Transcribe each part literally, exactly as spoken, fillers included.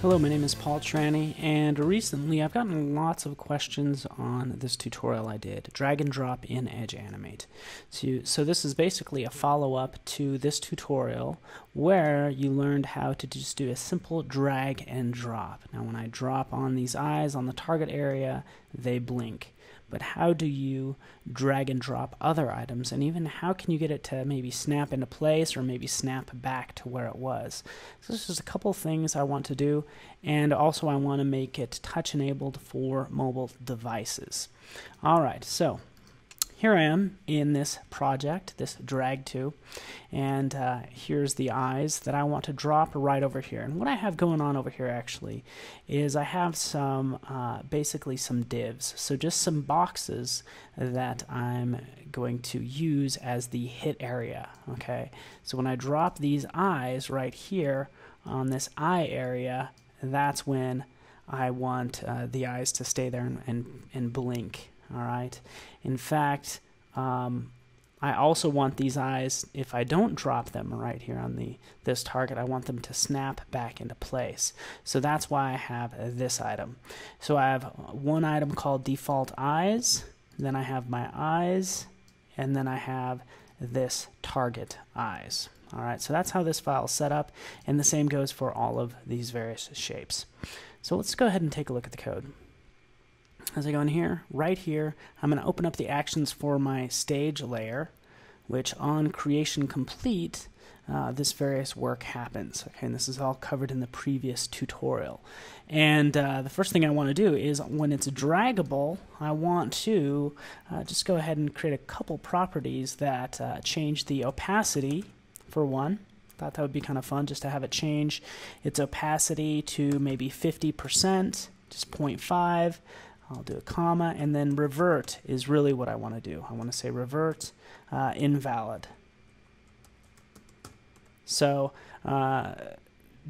Hello, my name is Paul Trani, and recently I've gotten lots of questions on this tutorial I did, drag and drop in Edge Animate. So, so this is basically a follow-up to this tutorial where you learned how to just do a simple drag and drop. Now when I drop on these eyes on the target area, they blink. But how do you drag and drop other items, and even how can you get it to maybe snap into place or maybe snap back to where it was? So this is a couple things I want to do, and also I want to make it touch enabled for mobile devices. Alright, so here I am in this project, this drag to, and uh, here's the eyes that I want to drop right over here. And what I have going on over here actually is I have some uh, basically some divs, so just some boxes that I'm going to use as the hit area. Okay, so when I drop these eyes right here on this eye area, that's when I want uh, the eyes to stay there and, and, and blink. Alright. In fact, um, I also want these eyes, if I don't drop them right here on the this target, I want them to snap back into place. So that's why I have this item. So I have one item called default eyes, then I have my eyes, and then I have this target eyes. Alright, so that's how this file is set up, and the same goes for all of these various shapes. So let's go ahead and take a look at the code. As I go in here, right here, I'm going to open up the actions for my stage layer, which on creation complete, uh, this various work happens. Okay, and this is all covered in the previous tutorial. And uh, the first thing I want to do is when it's draggable, I want to uh, just go ahead and create a couple properties that uh, change the opacity for one. Thought that would be kind of fun just to have it change its opacity to maybe fifty percent, just zero point five. I'll do a comma, and then revert is really what I want to do. I want to say revert uh, invalid. So uh,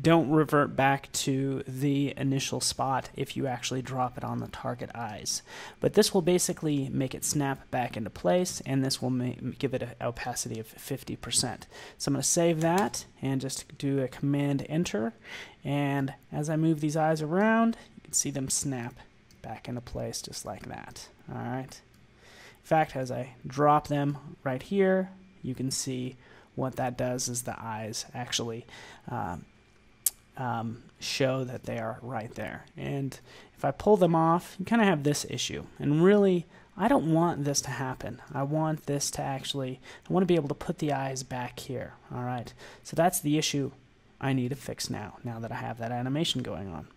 don't revert back to the initial spot if you actually drop it on the target eyes. But this will basically make it snap back into place, and this will give it an opacity of fifty percent. So I'm going to save that and just do a command enter. And as I move these eyes around, you can see them snap back into place just like that. Alright. In fact, as I drop them right here, you can see what that does is the eyes actually um, um, show that they are right there. And if I pull them off, you kind of have this issue. And really, I don't want this to happen. I want this to actually, I want to be able to put the eyes back here. Alright. So that's the issue I need to fix now, now that I have that animation going on.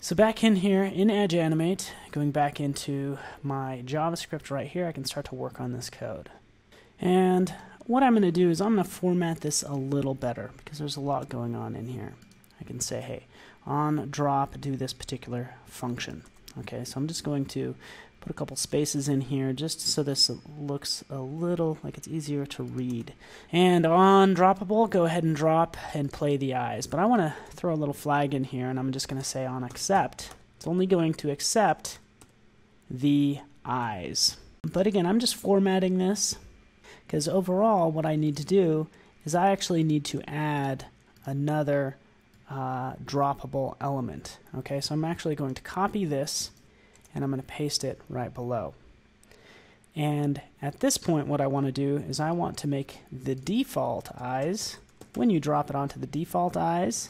So back in here in Edge Animate, going back into my JavaScript right here, I can start to work on this code. And what I'm going to do is I'm going to format this a little better because there's a lot going on in here. I can say, hey, on drop, do this particular function. Okay, so I'm just going to put a couple spaces in here just so this looks a little like it's easier to read. And on droppable, go ahead and drop and play the eyes. But I want to throw a little flag in here, and I'm just going to say on accept. It's only going to accept the eyes. But again, I'm just formatting this because overall what I need to do is I actually need to add another uh, droppable element. Okay, so I'm actually going to copy this, and I'm going to paste it right below. And at this point what I want to do is I want to make the default eyes, when you drop it onto the default eyes,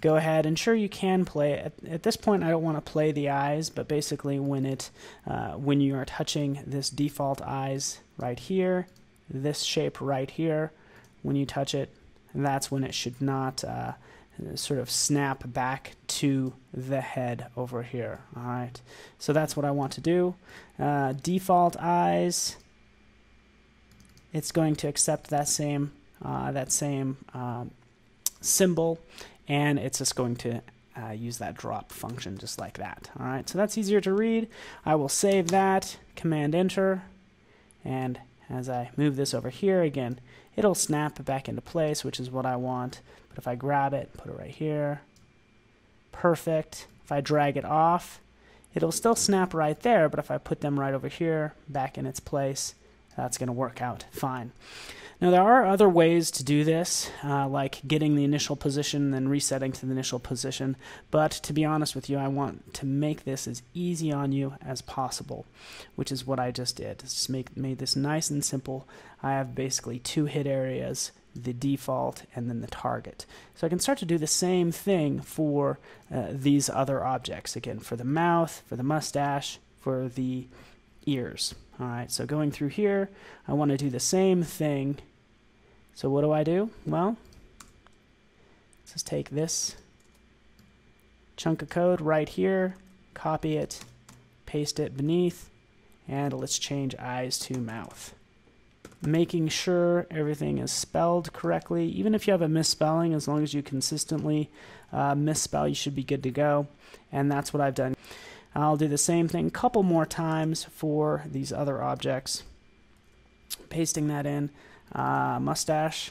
go ahead and sure you can play it. At, at this point I don't want to play the eyes, but basically when it uh, when you are touching this default eyes right here, this shape right here, when you touch it, that's when it should not uh, sort of snap back to the head over here. Alright, so that's what I want to do. Uh, default eyes, it's going to accept that same uh, that same uh, symbol, and it's just going to uh, use that drop function just like that. Alright, so that's easier to read. I will save that, command enter, and as I move this over here, again, it'll snap back into place, which is what I want. But if I grab it, put it right here, perfect. If I drag it off, it'll still snap right there, but if I put them right over here, back in its place, that's going to work out fine. Now there are other ways to do this, uh, like getting the initial position and then resetting to the initial position, but to be honest with you, I want to make this as easy on you as possible, which is what I just did. Just make made this nice and simple. I have basically two hit areas, the default and then the target. So I can start to do the same thing for uh, these other objects, again, for the mouth, for the mustache, for the ears. All right, so going through here, I want to do the same thing. So what do I do? Well, let's just take this chunk of code right here, copy it, paste it beneath, and let's change eyes to mouth. Making sure everything is spelled correctly. Even if you have a misspelling, as long as you consistently uh, misspell, you should be good to go. And that's what I've done. I'll do the same thing a couple more times for these other objects. Pasting that in. Uh, mustache.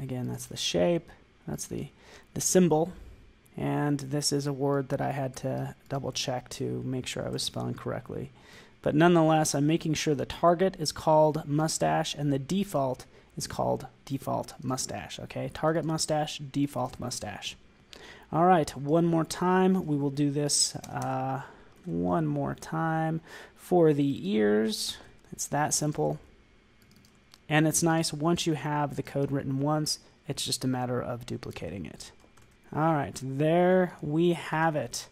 Again, that's the shape. That's the, the symbol. And this is a word that I had to double check to make sure I was spelling correctly. But nonetheless, I'm making sure the target is called mustache and the default is called default mustache. Okay, target mustache, default mustache. All right, one more time. We will do this uh, one more time for the ears. It's that simple. And it's nice, once you have the code written once, it's just a matter of duplicating it. All right, there we have it.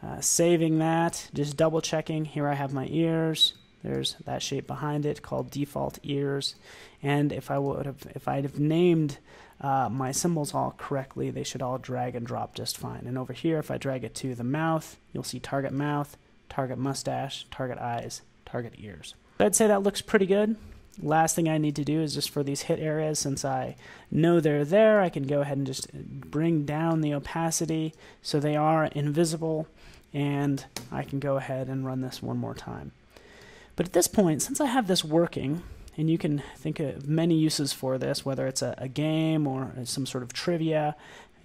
Uh, saving that, just double checking. Here I have my ears. There's that shape behind it called default ears. And if I would have, if I'd have named uh, my symbols all correctly, they should all drag and drop just fine. And over here, if I drag it to the mouth, you'll see target mouth, target mustache, target eyes, target ears. I'd say that looks pretty good. Last thing I need to do is just for these hit areas, since I know they're there, I can go ahead and just bring down the opacity so they are invisible, and I can go ahead and run this one more time. But at this point, since I have this working, and you can think of many uses for this, whether it's a, a game or some sort of trivia,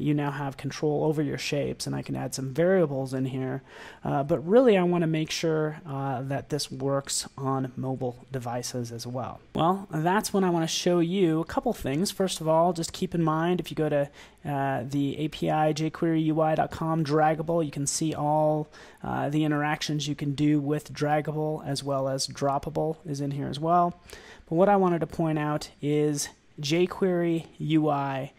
you now have control over your shapes, and I can add some variables in here. Uh, but really, I want to make sure uh, that this works on mobile devices as well. Well, that's when I want to show you a couple things. First of all, just keep in mind, if you go to uh, the A P I j query u i dot com draggable, you can see all uh, the interactions you can do with draggable, as well as droppable is in here as well. But what I wanted to point out is jQuery U I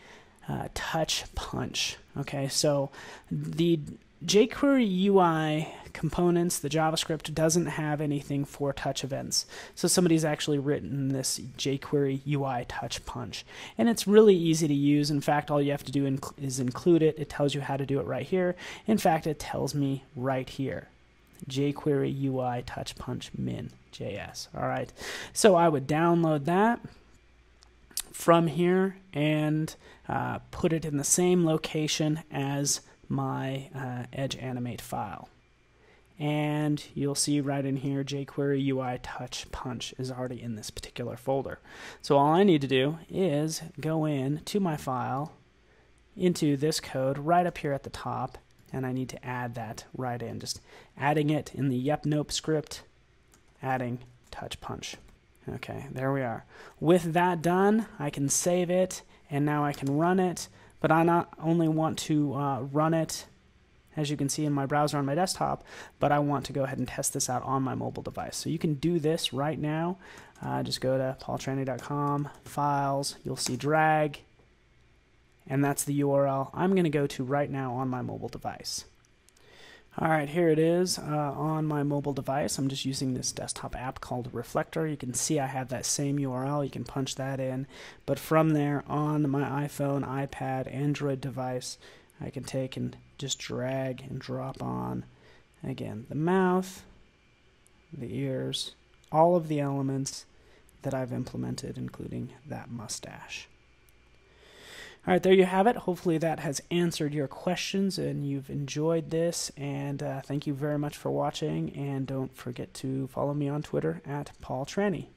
Uh, touch punch. Okay, so the jQuery U I components, the JavaScript doesn't have anything for touch events. So somebody's actually written this jQuery U I touch punch, and it's really easy to use. In fact, all you have to do inc is include it. It tells you how to do it right here. In fact, it tells me right here. jQuery U I touch punch min dot j s. All right, so I would download that from here and uh, put it in the same location as my uh, Edge Animate file. And you'll see right in here, jQuery U I touch punch is already in this particular folder. So all I need to do is go in to my file, into this code right up here at the top, and I need to add that right in. Just adding it in the YepNope script, adding touch punch. Okay, there we are. With that done, I can save it, and now I can run it, but I not only want to uh, run it, as you can see in my browser on my desktop, but I want to go ahead and test this out on my mobile device. So you can do this right now. Uh, just go to paul trani dot com, files, you'll see drag, and that's the U R L I'm going to go to right now on my mobile device. Alright, here it is uh, on my mobile device. I'm just using this desktop app called Reflector. You can see I have that same U R L. You can punch that in. But from there on my iPhone, iPad, Android device, I can take and just drag and drop on, again, the mouth, the ears, all of the elements that I've implemented, including that mustache. All right, there you have it. Hopefully that has answered your questions and you've enjoyed this. And uh, thank you very much for watching. And don't forget to follow me on Twitter at Paul Trani.